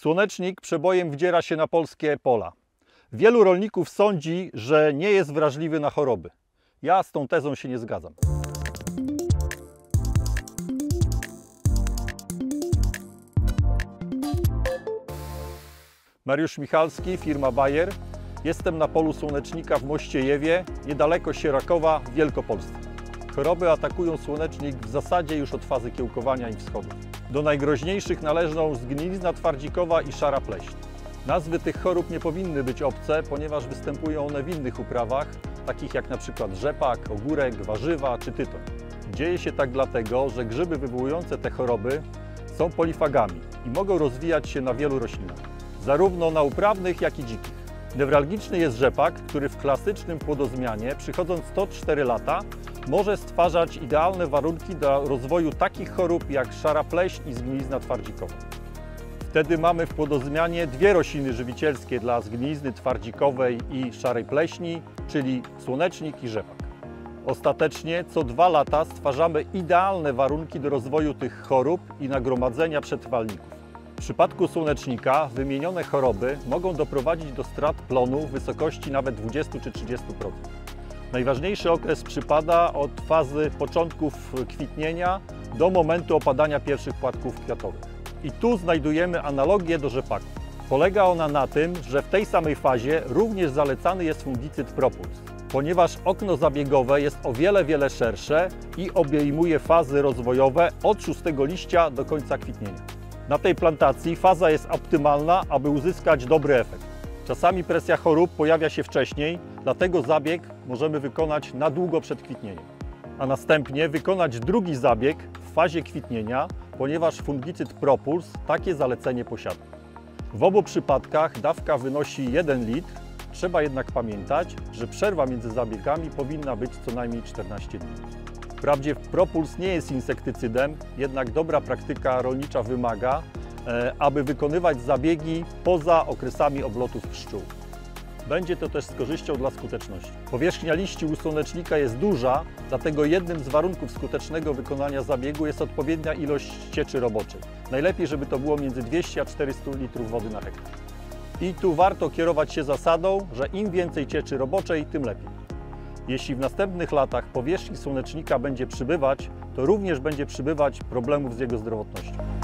Słonecznik przebojem wdziera się na polskie pola. Wielu rolników sądzi, że nie jest wrażliwy na choroby. Ja z tą tezą się nie zgadzam. Mariusz Michalski, firma Bayer. Jestem na polu słonecznika w Mościejewie, niedaleko Sierakowa, w Wielkopolsce. Choroby atakują słonecznik w zasadzie już od fazy kiełkowania i wschodów. Do najgroźniejszych należą zgnilizna twardzikowa i szara pleśń. Nazwy tych chorób nie powinny być obce, ponieważ występują one w innych uprawach, takich jak np. rzepak, ogórek, warzywa czy tytoń. Dzieje się tak dlatego, że grzyby wywołujące te choroby są polifagami i mogą rozwijać się na wielu roślinach, zarówno na uprawnych, jak i dzikich. Newralgiczny jest rzepak, który w klasycznym płodozmianie, przychodząc 104 lata, może stwarzać idealne warunki do rozwoju takich chorób jak szara pleśń i zgnilizna twardzikowa. Wtedy mamy w płodozmianie dwie rośliny żywicielskie dla zgnilizny twardzikowej i szarej pleśni, czyli słonecznik i rzepak. Ostatecznie co 2 lata stwarzamy idealne warunki do rozwoju tych chorób i nagromadzenia przetrwalników. W przypadku słonecznika wymienione choroby mogą doprowadzić do strat plonu w wysokości nawet 20 czy 30%. Najważniejszy okres przypada od fazy początków kwitnienia do momentu opadania pierwszych płatków kwiatowych. I tu znajdujemy analogię do rzepaku. Polega ona na tym, że w tej samej fazie również zalecany jest fungicyd Propulse, ponieważ okno zabiegowe jest o wiele szersze i obejmuje fazy rozwojowe od 6 liścia do końca kwitnienia. Na tej plantacji faza jest optymalna, aby uzyskać dobry efekt. Czasami presja chorób pojawia się wcześniej, dlatego zabieg możemy wykonać na długo przed kwitnieniem. A następnie wykonać drugi zabieg w fazie kwitnienia, ponieważ fungicyd Propulse takie zalecenie posiada. W obu przypadkach dawka wynosi 1 litr. Trzeba jednak pamiętać, że przerwa między zabiegami powinna być co najmniej 14 dni. Wprawdzie Propulse nie jest insektycydem, jednak dobra praktyka rolnicza wymaga, aby wykonywać zabiegi poza okresami oblotów pszczół. Będzie to też z korzyścią dla skuteczności. Powierzchnia liści u słonecznika jest duża, dlatego jednym z warunków skutecznego wykonania zabiegu jest odpowiednia ilość cieczy roboczej. Najlepiej, żeby to było między 200 a 400 litrów wody na hektar. I tu warto kierować się zasadą, że im więcej cieczy roboczej, tym lepiej. Jeśli w następnych latach powierzchni słonecznika będzie przybywać, to również będzie przybywać problemów z jego zdrowotnością.